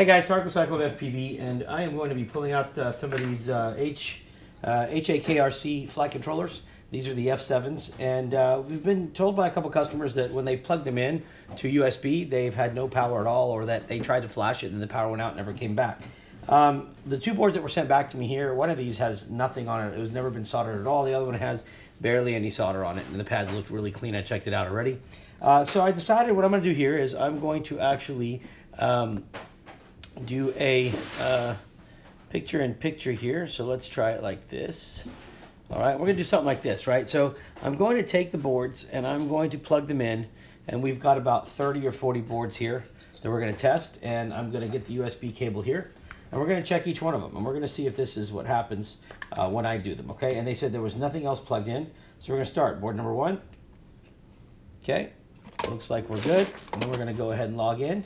Hey guys, Tarek with Cyclone FPV, and I am going to be pulling out some of these HAKRC flight controllers. These are the F7s, and we've been told by a couple customers that when they've plugged them in to USB, they've had no power at all, or that they tried to flash it and the power went out and never came back. The two boards that were sent back to me here, one of these has nothing on it. It was never been soldered at all. The other one has barely any solder on it, and the pads looked really clean. I checked it out already. So I decided what I'm going to do here is I'm going to actually do a picture-in-picture here. So let's try it like this. All right, we're going to do something like this, right? So I'm going to take the boards and I'm going to plug them in, and we've got about 30 or 40 boards here that we're going to test, and I'm going to get the USB cable here, and we're going to check each one of them, and we're going to see if this is what happens when I do them, okay? And they said there was nothing else plugged in, so we're going to start. Board number one. Okay, looks like we're good, and then we're going to go ahead and log in.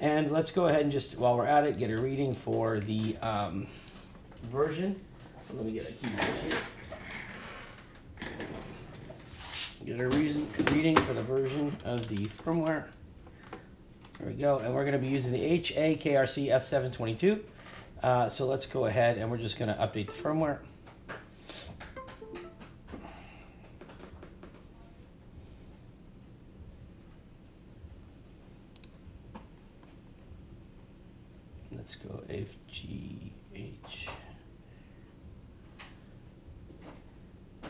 And let's go ahead and just, while we're at it, get a reading for the version. So let me get a keyboard here. Get a reading for the version of the firmware. There we go. And we're going to be using the HAKRC F722. So let's go ahead and we're just going to update the firmware. Let's go FGH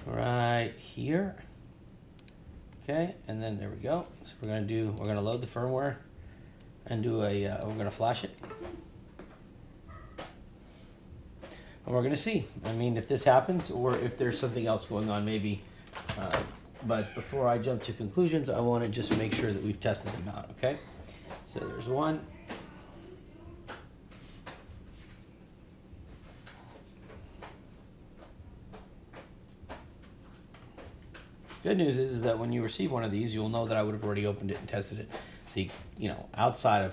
right here. Okay, and then there we go. So we're gonna load the firmware and do a we're gonna flash it, and we're gonna see. I mean, if this happens or if there's something else going on, maybe. But before I jump to conclusions, I want to just make sure that we've tested them out. Okay, so there's one. Good news is that when you receive one of these, you'll know that I would have already opened it and tested it. See, you know, outside of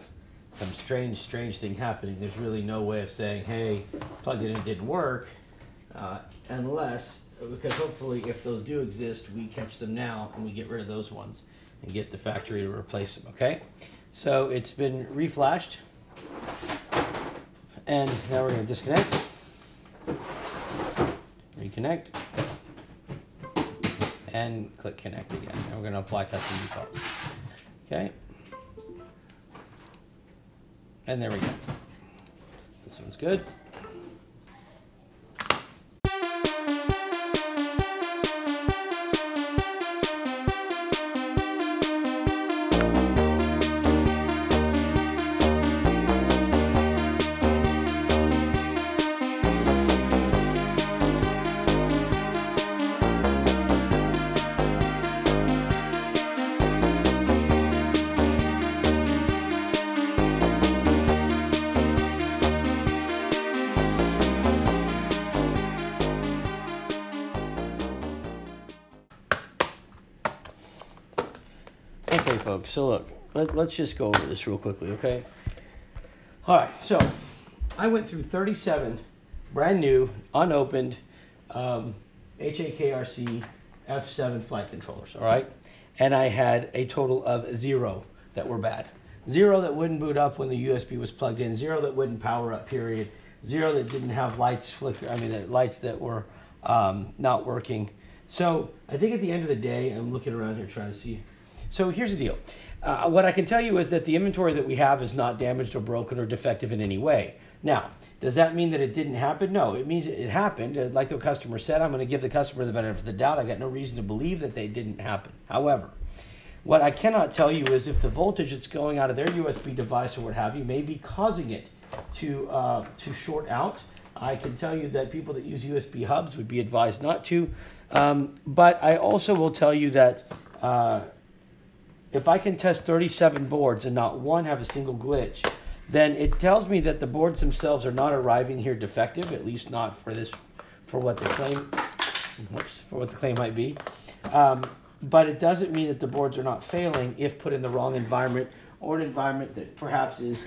some strange thing happening, there's really no way of saying, hey, plugged it in, it didn't work, unless, because hopefully if those do exist, we catch them now and we get rid of those ones and get the factory to replace them, okay? So it's been reflashed, and now we're gonna disconnect, reconnect, and click connect again. And we're going to apply custom defaults. Okay. And there we go. This one's good. Okay, folks, so look, let's just go over this real quickly, okay? All right, so I went through 37 brand new, unopened HAKRC F7 flight controllers, all right? And I had a total of 0 that were bad. 0 that wouldn't boot up when the USB was plugged in, 0 that wouldn't power up, period, 0 that didn't have lights flicker, I mean, lights that were not working. So I think at the end of the day, I'm looking around here trying to see. So here's the deal. What I can tell you is that the inventory that we have is not damaged or broken or defective in any way. Now, does that mean that it didn't happen? No, it means it happened. Like the customer said, I'm going to give the customer the benefit of the doubt. I got no reason to believe that they didn't happen. However, what I cannot tell you is if the voltage that's going out of their USB device or what have you may be causing it to short out. I can tell you that people that use USB hubs would be advised not to. But I also will tell you that if I can test 37 boards and not one have a single glitch, then it tells me that the boards themselves are not arriving here defective, at least not for this, for what the claim, for what the claim might be. But it doesn't mean that the boards are not failing if put in the wrong environment or an environment that perhaps is,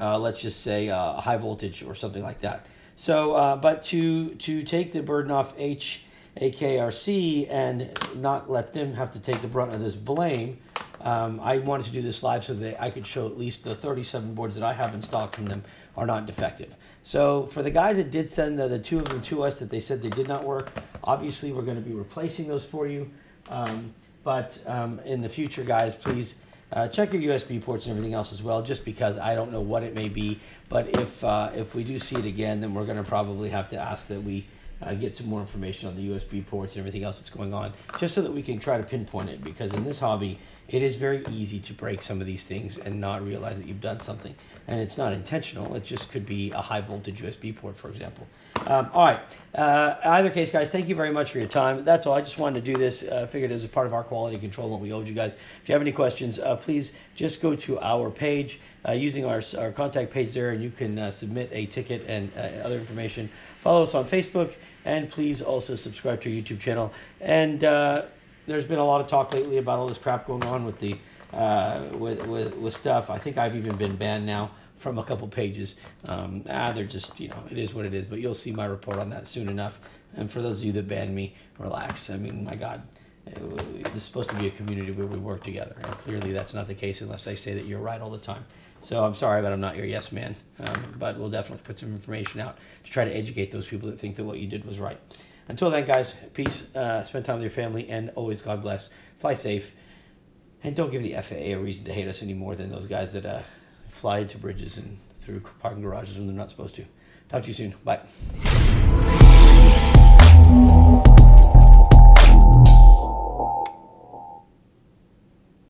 let's just say, high voltage or something like that. So, but to take the burden off HAKRC and not let them have to take the brunt of this blame, I wanted to do this live so that I could show at least the 37 boards that I have in stock from them are not defective. So for the guys that did send the two of them to us that they said they did not work, obviously we're going to be replacing those for you. But in the future, guys, please check your USB ports and everything else as well, just because I don't know what it may be. But if we do see it again, then we're going to probably have to ask that we get some more information on the USB ports and everything else that's going on, just so that we can try to pinpoint it, because in this hobby, it is very easy to break some of these things and not realize that you've done something. And it's not intentional, it just could be a high voltage USB port, for example. All right, either case, guys, thank you very much for your time. That's all, I just wanted to do this, figured as a part of our quality control what we owed you guys. If you have any questions, please just go to our page, using our contact page there, and you can submit a ticket and other information. Follow us on Facebook, and please also subscribe to our YouTube channel. And there's been a lot of talk lately about all this crap going on with the with stuff. I think I've even been banned now from a couple pages. They're just, you know, it is what it is. But you'll see my report on that soon enough. And for those of you that banned me, relax. I mean, my God, this is supposed to be a community where we work together. And clearly that's not the case unless I say that you're right all the time. So I'm sorry, but I'm not your yes man. But we'll definitely put some information out to try to educate those people that think that what you did was right. Until then, guys, peace. Spend time with your family, and always God bless. Fly safe. And don't give the FAA a reason to hate us any more than those guys that fly into bridges and through parking garages when they're not supposed to. Talk to you soon. Bye.